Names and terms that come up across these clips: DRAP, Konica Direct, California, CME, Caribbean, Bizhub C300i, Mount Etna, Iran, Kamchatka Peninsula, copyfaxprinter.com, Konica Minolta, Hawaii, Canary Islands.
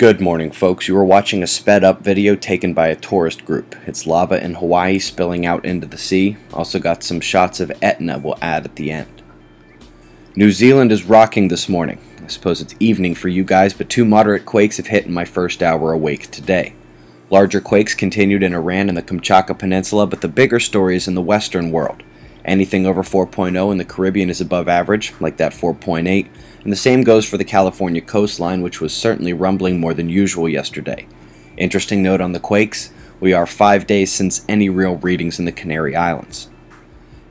Good morning, folks. You are watching a sped up video taken by a tourist group. It's lava in Hawaii spilling out into the sea. Also got some shots of Etna we'll add at the end. New Zealand is rocking this morning. I suppose it's evening for you guys, but two moderate quakes have hit in my first hour awake today. Larger quakes continued in Iran and the Kamchatka Peninsula, but the bigger story is in the Western world. Anything over 4.0 in the Caribbean is above average, like that 4.8, and the same goes for the California coastline, which was certainly rumbling more than usual yesterday. Interesting note on the quakes, we are 5 days since any real readings in the Canary Islands.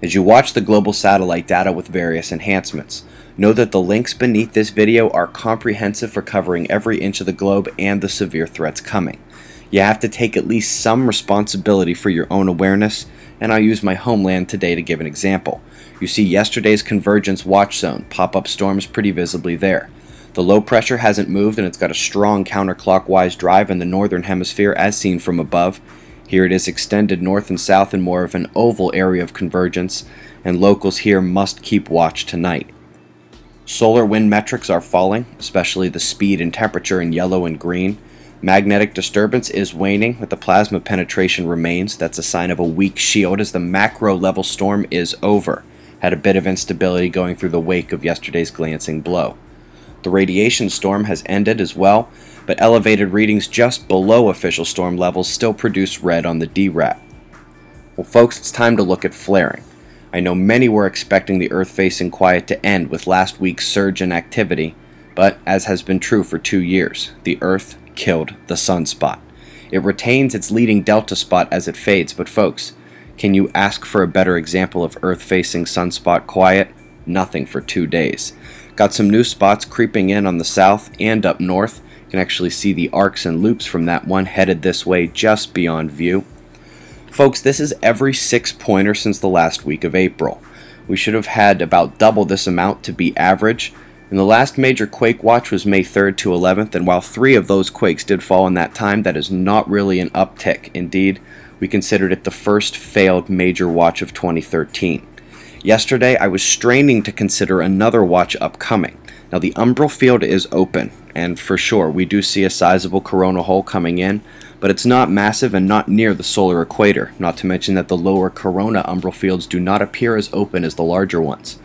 As you watch the global satellite data with various enhancements, know that the links beneath this video are comprehensive for covering every inch of the globe and the severe threats coming. You have to take at least some responsibility for your own awareness, and I'll use my homeland today to give an example. You see yesterday's convergence watch zone, pop-up storms pretty visibly there. The low pressure hasn't moved and it's got a strong counterclockwise drive in the northern hemisphere as seen from above. Here it is extended north and south in more of an oval area of convergence, and locals here must keep watch tonight. Solar wind metrics are falling, especially the speed and temperature in yellow and green. Magnetic disturbance is waning, but the plasma penetration remains. That's a sign of a weak shield as the macro level storm is over. Had a bit of instability going through the wake of yesterday's glancing blow. The radiation storm has ended as well, but elevated readings just below official storm levels still produce red on the DRAP. Well, folks, it's time to look at flaring. I know many were expecting the Earth-facing quiet to end with last week's surge in activity, but as has been true for 2 years, the Earth killed the sunspot. It retains its leading delta spot as it fades, but folks, can you ask for a better example of Earth-facing sunspot quiet? Nothing for 2 days. Got some new spots creeping in on the south and up north. You can actually see the arcs and loops from that one headed this way just beyond view. Folks, this is every six-pointer since the last week of April. We should have had about double this amount to be average. And the last major quake watch was May 3rd to 11th, and while 3 of those quakes did fall in that time, that is not really an uptick. Indeed, we considered it the first failed major watch of 2013. Yesterday, I was straining to consider another watch upcoming. Now, the umbral field is open, and for sure, we do see a sizable coronal hole coming in, but it's not massive and not near the solar equator, not to mention that the lower corona umbral fields do not appear as open as the larger ones.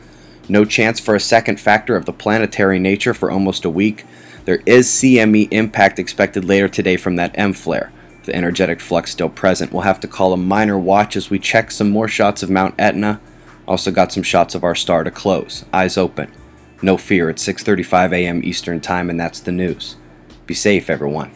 No chance for a second factor of the planetary nature for almost a week. There is CME impact expected later today from that M flare. The energetic flux still present. We'll have to call a minor watch as we check some more shots of Mount Etna. Also got some shots of our star to close. Eyes open. No fear, it's 6:35 a.m. Eastern Time, and that's the news. Be safe, everyone.